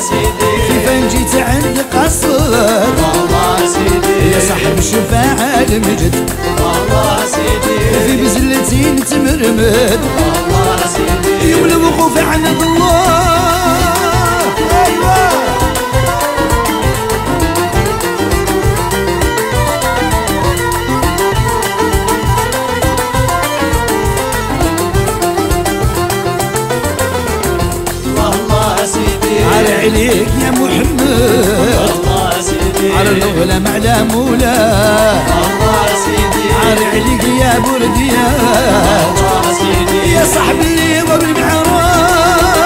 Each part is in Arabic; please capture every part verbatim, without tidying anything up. سيدي كيف جيت عند قصر الله سيدي يا صاحب الشفاعة المجد الله سيدي في بزلتي نتمرمد الله سيدي يوم الوقوف عند الله أيوة عليك يا محمد الله سيدي على الغلام على مولاه الله سيدي عار عليك يا بردية الله سيدي يا صاحبي وبالمعراج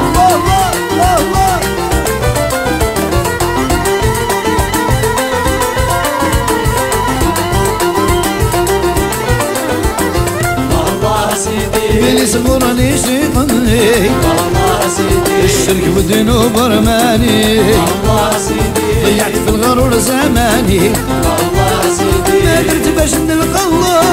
الله الله الله الله سيدي من يصبرني شيطاني الله سيدي الشرك والذنوب رماني الله سيدي ضيعت في الغرور زماني الله سيدي ما درت باش نلقى الله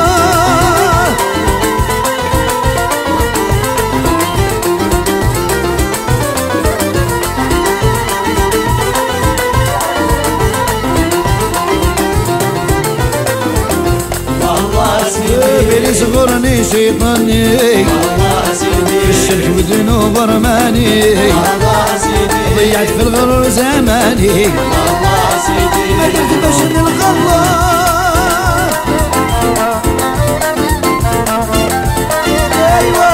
الله سيدي بلي صغرني شيطاني الشرك والذنوب رماني الله سيدي ضيعت في الغرور زماني الله سيدي ما درت باش نلقى الله ايوا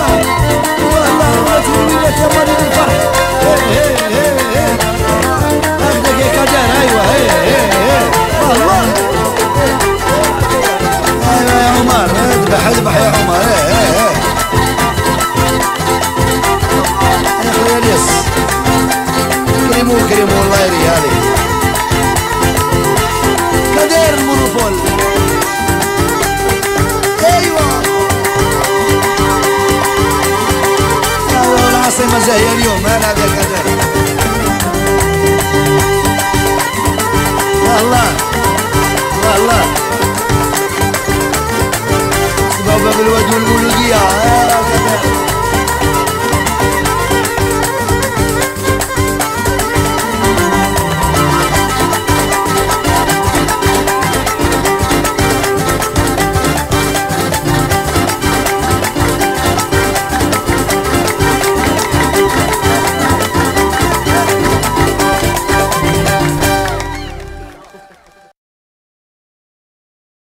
والله ما تولي لك يا مالي الفرح اخذك يا قدر ايوا والله ايوا يا عمر اذبح اذبح يا عمر كريم والله ريالي كدير المونوبول ايوا ايوا العاصمة جاية اليوم انا بيا كدير والله والله سبابة بالواد والمولودية